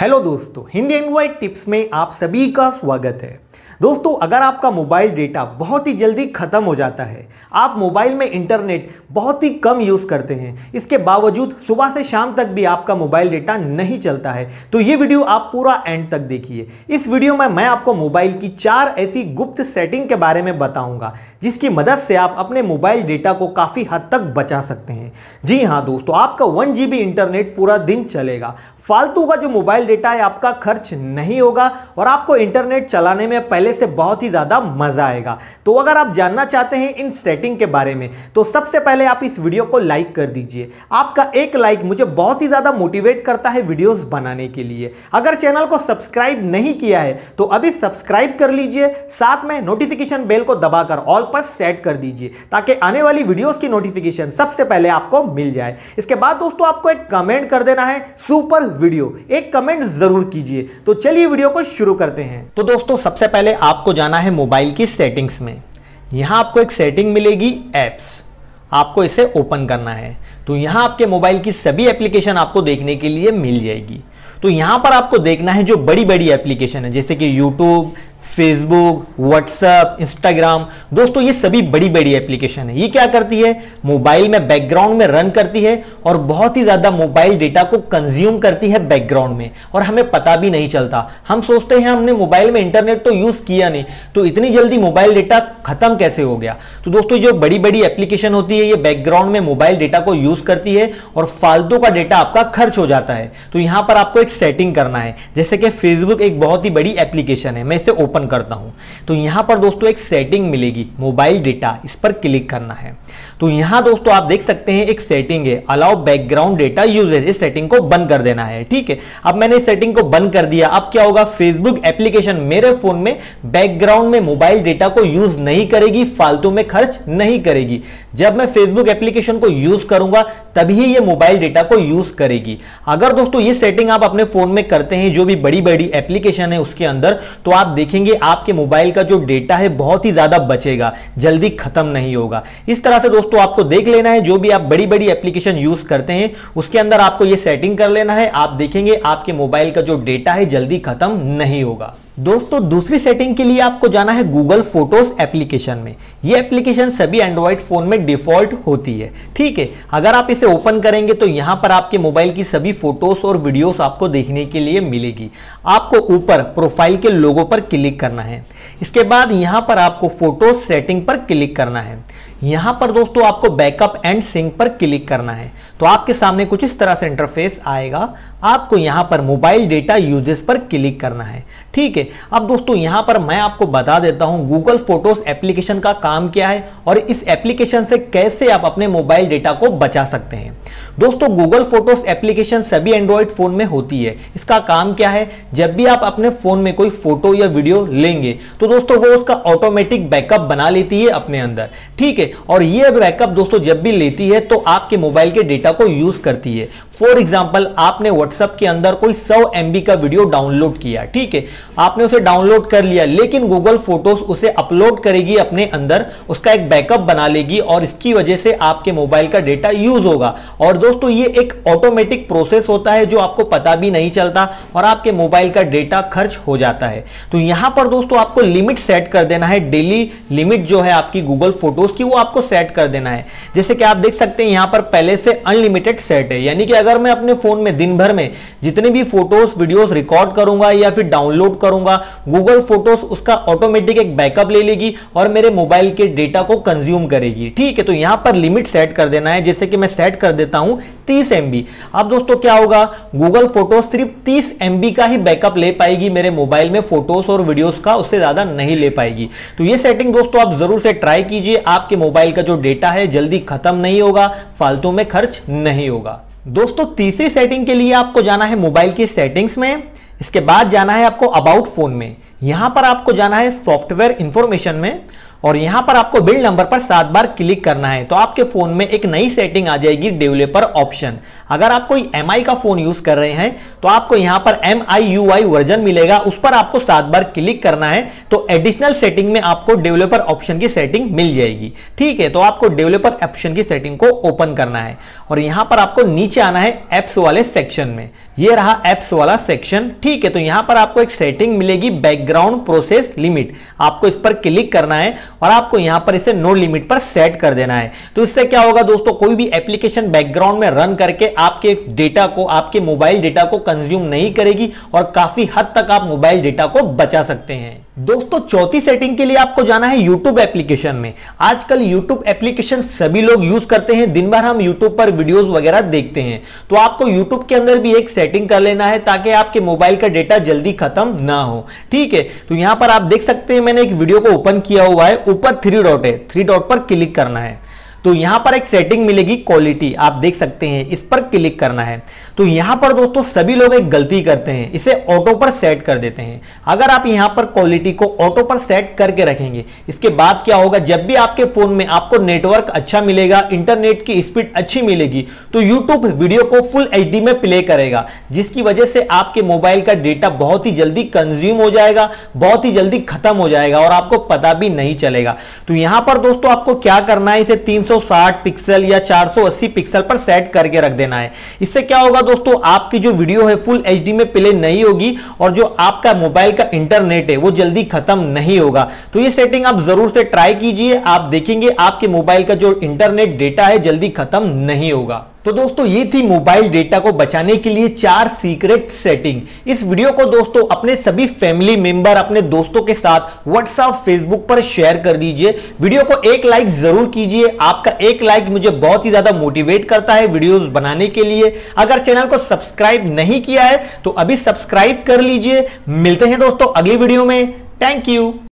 Hello दोस्तों, Hindi Android tips में आप सभी का स्वागत है। दोस्तों, अगर आपका मोबाइल डेटा बहुत ही जल्दी ख़त्म हो जाता है, आप मोबाइल में इंटरनेट बहुत ही कम यूज़ करते हैं, इसके बावजूद सुबह से शाम तक भी आपका मोबाइल डेटा नहीं चलता है, तो ये वीडियो आप पूरा एंड तक देखिए। इस वीडियो में मैं आपको मोबाइल की 4 ऐसी गुप्त सेटिंग के बारे में बताऊँगा जिसकी मदद से आप अपने मोबाइल डेटा को काफ़ी हद तक बचा सकते हैं। जी हाँ दोस्तों, आपका 1 GB इंटरनेट पूरा दिन चलेगा, फालतू का जो मोबाइल डेटा है आपका खर्च नहीं होगा और आपको इंटरनेट चलाने में पहले से बहुत ही ज़्यादा मज़ा आएगा। तो अगर आप जानना चाहते हैं इन सेटिंग के बारे में, तो सबसे पहले आप इस वीडियो को लाइक कर दीजिए। आपका एक लाइक मुझे बहुत ही ज़्यादा मोटिवेट करता है वीडियोस बनाने के लिए। अगर चैनल को सब्सक्राइब नहीं किया है तो अभी सब्सक्राइब कर लीजिए, साथ में नोटिफिकेशन बेल को दबाकर ऑल पर सेट कर दीजिए ताकि आने वाली वीडियोज़ की नोटिफिकेशन सबसे पहले आपको मिल जाए। इसके बाद दोस्तों आपको एक कमेंट कर देना है, सुपर वीडियो, एक कमेंट जरूर कीजिए। तो चलिए वीडियो को शुरू करते हैं। तो दोस्तों सबसे पहले आपको जाना है मोबाइल की सेटिंग्स में। यहाँ आपको एक सेटिंग मिलेगी एप्स, आपको इसे ओपन करना है। तो यहाँ आपके मोबाइल की सभी एप्लीकेशन आपको देखने के लिए मिल जाएगी। तो यहाँ पर आपको देखना है जो बड़ी बड़ी एप्लीकेशन है, जैसे कि यूट्यूब, फेसबुक, व्हाट्सएप, इंस्टाग्राम। दोस्तों ये सभी बड़ी बड़ी एप्लीकेशन है। ये क्या करती है, मोबाइल में बैकग्राउंड में रन करती है और बहुत ही ज़्यादा मोबाइल डेटा को कंज्यूम करती है बैकग्राउंड में, और हमें पता भी नहीं चलता। हम सोचते हैं हमने मोबाइल में इंटरनेट तो यूज़ किया नहीं, तो इतनी जल्दी मोबाइल डेटा खत्म कैसे हो गया। तो दोस्तों जो बड़ी बड़ी एप्लीकेशन होती है ये बैकग्राउंड में मोबाइल डेटा को यूज़ करती है और फालतू का डेटा आपका खर्च हो जाता है। तो यहाँ पर आपको एक सेटिंग करना है, जैसे कि फेसबुक एक बहुत ही बड़ी एप्लीकेशन है, मैं इसे ओपन करता हूं। तो यहां पर दोस्तों एक सेटिंग मिलेगी मोबाइल डेटा, इस पर क्लिक करना है। तो यहां दोस्तों आप देख सकते हैं एक सेटिंग है, अलाउ बैकग्राउंड डेटा यूजेज। इस सेटिंग को बंद कर देना है, ठीक है। अब मैंने इस सेटिंग को बंद कर दिया। अब क्या होगा, फेसबुक एप्लीकेशन मेरे फोन में बैकग्राउंड में मोबाइल डेटा को यूज नहीं करेगी, फालतू में खर्च नहीं करेगी। जब मैं फेसबुक एप्लीकेशन को यूज करूंगा तभी ये मोबाइल डेटा को यूज करेगी। अगर दोस्तों ये सेटिंग आप अपने फोन में करते हैं जो भी बड़ी बड़ी एप्लीकेशन है उसके अंदर, तो आप देखेंगे आपके मोबाइल का जो डेटा है बहुत ही ज्यादा बचेगा, जल्दी खत्म नहीं होगा। इस तरह से दोस्तों आपको देख लेना है, जो भी आप बड़ी बड़ी एप्लीकेशन यूज करते हैं उसके अंदर आपको ये सेटिंग कर लेना है। आप देखेंगे आपके मोबाइल का जो डेटा है जल्दी खत्म नहीं होगा। दोस्तों दूसरी सेटिंग के लिए आपको जाना है गूगल फोटोज एप्लीकेशन में। ये एप्लीकेशन सभी एंड्रॉइड फोन में डिफॉल्ट होती है, ठीक है। अगर आप इसे ओपन करेंगे तो यहाँ पर आपके मोबाइल की सभी फोटोज और वीडियोस आपको देखने के लिए मिलेगी। आपको ऊपर प्रोफाइल के लोगो पर क्लिक करना है। इसके बाद यहाँ पर आपको फोटो सेटिंग पर क्लिक करना है। यहाँ पर दोस्तों आपको बैकअप एंड सिंक पर क्लिक करना है। तो आपके सामने कुछ इस तरह से इंटरफेस आएगा। आपको यहाँ पर मोबाइल डेटा यूजेस पर क्लिक करना है, ठीक है। अब दोस्तों यहाँ पर मैं आपको बता देता हूँ गूगल फोटोज एप्लीकेशन का काम क्या है और इस एप्लीकेशन से कैसे आप अपने मोबाइल डेटा को बचा सकते हैं। दोस्तों गूगल फोटोज एप्लीकेशन सभी एंड्रॉयड फ़ोन में होती है। इसका काम क्या है, जब भी आप अपने फ़ोन में कोई फोटो या वीडियो लेंगे तो दोस्तों वो उसका ऑटोमेटिक बैकअप बना लेती है अपने अंदर, ठीक है। और ये बैकअप दोस्तों जब भी लेती है तो आपके मोबाइल के डेटा को यूज़ करती है। फॉर एग्जाम्पल आपने व्हाट्सएप के अंदर कोई 100 MB का वीडियो डाउनलोड किया, ठीक है। आपने उसे डाउनलोड कर लिया, लेकिन गूगल फोटोज उसे अपलोड करेगी अपने अंदर, उसका एक बैकअप बना लेगी और इसकी वजह से आपके मोबाइल का डेटा यूज होगा। और दोस्तों ये एक ऑटोमेटिक प्रोसेस होता है जो आपको पता भी नहीं चलता और आपके मोबाइल का डेटा खर्च हो जाता है। तो यहाँ पर दोस्तों आपको लिमिट सेट कर देना है, डेली लिमिट जो है आपकी गूगल फोटोज की वो आपको सेट कर देना है। जैसे कि आप देख सकते हैं यहाँ पर पहले से अनलिमिटेड सेट है, यानी कि अगर मैं अपने फोन में दिन भर में जितने भी फोटोज वीडियोज रिकॉर्ड करूंगा या फिर डाउनलोड करूंगा, गूगल फोटोज उसका ऑटोमेटिक एक बैकअप ले लेगी और मेरे मोबाइल के डेटा को कंज्यूम करेगी, ठीक है। तो यहां पर लिमिट सेट कर देना है, जैसे कि मैं सेट कर देता हूं 30 MB। अब दोस्तों क्या होगा, गूगल फोटोज सिर्फ 30 MB का ही बैकअप ले पाएगी मेरे मोबाइल में फोटोज और वीडियोज का, उससे ज्यादा नहीं ले पाएगी। तो ये सेटिंग दोस्तों आप जरूर से ट्राई कीजिए, आपके मोबाइल का जो डेटा है जल्दी खत्म नहीं होगा, फालतू में खर्च नहीं होगा। दोस्तों तीसरी सेटिंग के लिए आपको जाना है मोबाइल की सेटिंग्स में। इसके बाद जाना है आपको अबाउट फोन में। यहाँ पर आपको जाना है सॉफ्टवेयर इंफॉर्मेशन में और यहां पर आपको बिल्ड नंबर पर 7 बार क्लिक करना है तो आपके फोन में एक नई सेटिंग आ जाएगी डेवलपर ऑप्शन। अगर आप कोई MI का फोन यूज कर रहे हैं तो आपको यहां पर MIUI वर्जन मिलेगा, उस पर आपको 7 बार क्लिक करना है तो एडिशनल सेटिंग में आपको डेवलपर ऑप्शन की सेटिंग मिल जाएगी। ठीक है, तो आपको डेवलपर ऑप्शन की सेटिंग को ओपन करना है और यहां पर आपको नीचे आना है एप्स वाले सेक्शन में। यह रहा एप्स वाला सेक्शन। ठीक है, तो यहां पर आपको एक सेटिंग मिलेगी बैकग्राउंड प्रोसेस लिमिट, आपको इस पर क्लिक करना है और आपको यहां पर इसे नो लिमिट पर सेट कर देना है। तो इससे क्या होगा दोस्तों, कोई भी एप्लीकेशन बैकग्राउंड में रन करके आपके डेटा को, आपके मोबाइल डेटा को कंज्यूम नहीं करेगी और काफी हद तक आप मोबाइल डेटा को बचा सकते हैं। दोस्तों चौथी सेटिंग के लिए आपको जाना है YouTube एप्लीकेशन में। आजकल YouTube एप्लीकेशन सभी लोग यूज करते हैं, दिन भर हम YouTube पर वीडियोस वगैरह देखते हैं, तो आपको YouTube के अंदर भी एक सेटिंग कर लेना है ताकि आपके मोबाइल का डेटा जल्दी खत्म ना हो। ठीक है, तो यहां पर आप देख सकते हैं मैंने एक वीडियो को ओपन किया हुआ है, ऊपर 3 डॉट है, 3 डॉट पर क्लिक करना है तो यहां पर एक सेटिंग मिलेगी क्वालिटी, आप देख सकते हैं, इस पर क्लिक करना है। तो यहां पर दोस्तों सभी लोग एक गलती करते हैं, इसे ऑटो पर सेट कर देते हैं। अगर आप यहां पर क्वालिटी को ऑटो पर सेट करके रखेंगे, इसके बाद क्या होगा, जब भी आपके फोन में आपको नेटवर्क अच्छा मिलेगा, इंटरनेट की स्पीड अच्छी मिलेगी तो यूट्यूब वीडियो को फुल HD में प्ले करेगा, जिसकी वजह से आपके मोबाइल का डेटा बहुत ही जल्दी कंज्यूम हो जाएगा, बहुत ही जल्दी खत्म हो जाएगा और आपको पता भी नहीं चलेगा। तो यहां पर दोस्तों आपको क्या करना है, इसे 360 पिक्सल या 480 पिक्सल पर सेट करके रख देना है। इससे क्या होगा दोस्तों, आपकी जो वीडियो है फुल HD में प्ले नहीं होगी और जो आपका मोबाइल का इंटरनेट है वो जल्दी खत्म नहीं होगा। तो ये सेटिंग आप जरूर से ट्राई कीजिए, आप देखेंगे आपके मोबाइल का जो इंटरनेट डेटा है जल्दी खत्म नहीं होगा। तो दोस्तों ये थी मोबाइल डेटा को बचाने के लिए 4 सीक्रेट सेटिंग। इस वीडियो को दोस्तों अपने सभी फैमिली मेंबर, अपने दोस्तों के साथ WhatsApp, Facebook पर शेयर कर दीजिए। वीडियो को एक लाइक जरूर कीजिए, आपका एक लाइक मुझे बहुत ही ज्यादा मोटिवेट करता है वीडियोस बनाने के लिए। अगर चैनल को सब्सक्राइब नहीं किया है तो अभी सब्सक्राइब कर लीजिए। मिलते हैं दोस्तों अगली वीडियो में। Thank you.